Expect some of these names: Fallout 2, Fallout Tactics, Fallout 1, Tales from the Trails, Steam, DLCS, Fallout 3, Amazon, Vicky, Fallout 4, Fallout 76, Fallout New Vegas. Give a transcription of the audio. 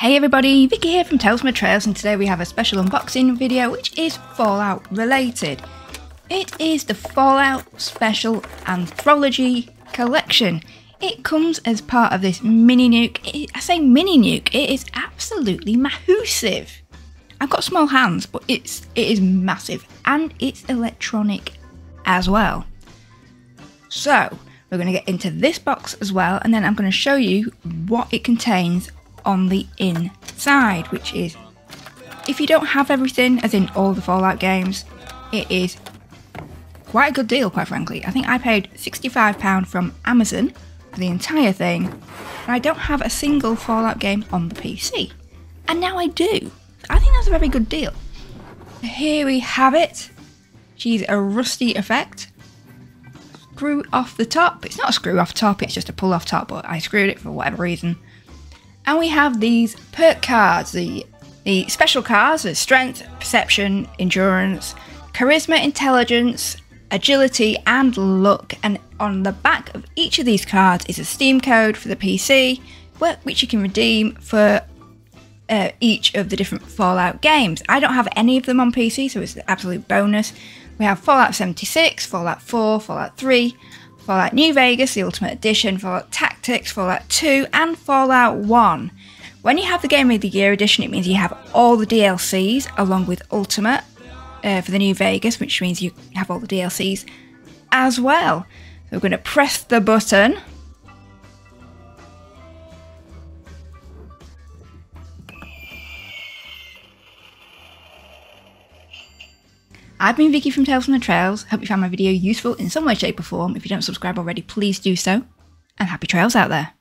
Hey everybody, Vicky here from Tales from the Trails, and today we have a special unboxing video which is Fallout related. It is the Fallout Special Anthology Collection. It comes as part of this mini nuke. I say mini nuke, it is absolutely massive. I've got small hands, but it is massive, and it's electronic as well. So we're going to get into this box as well, and then I'm going to show you what it contains on the inside, which is, if you don't have everything, as in all the Fallout games, it is quite a good deal, quite frankly. I think I paid £65 from Amazon for the entire thing, and I don't have a single Fallout game on the PC. And now I do. I think that's a very good deal. Here we have it. She's a rusty effect. Screw off the top. It's not a screw off top, it's just a pull off top, but I screwed it for whatever reason. And we have these perk cards, the special cards, the strength, perception, endurance, charisma, intelligence, agility and luck. And on the back of each of these cards is a Steam code for the PC, which you can redeem for each of the different Fallout games. I don't have any of them on PC, so it's an absolute bonus. We have Fallout 76, Fallout 4, Fallout 3, Fallout New Vegas, the Ultimate Edition, Fallout Tactics, Fallout 2 and Fallout 1. When you have the Game of the Year edition, it means you have all the DLCs along with Ultimate for the New Vegas, which means you have all the DLCs as well. So we're going to press the button. I've been Vicky from Tales from the Trails. Hope you found my video useful in some way, shape or form. If you don't subscribe already, please do so. And happy trails out there.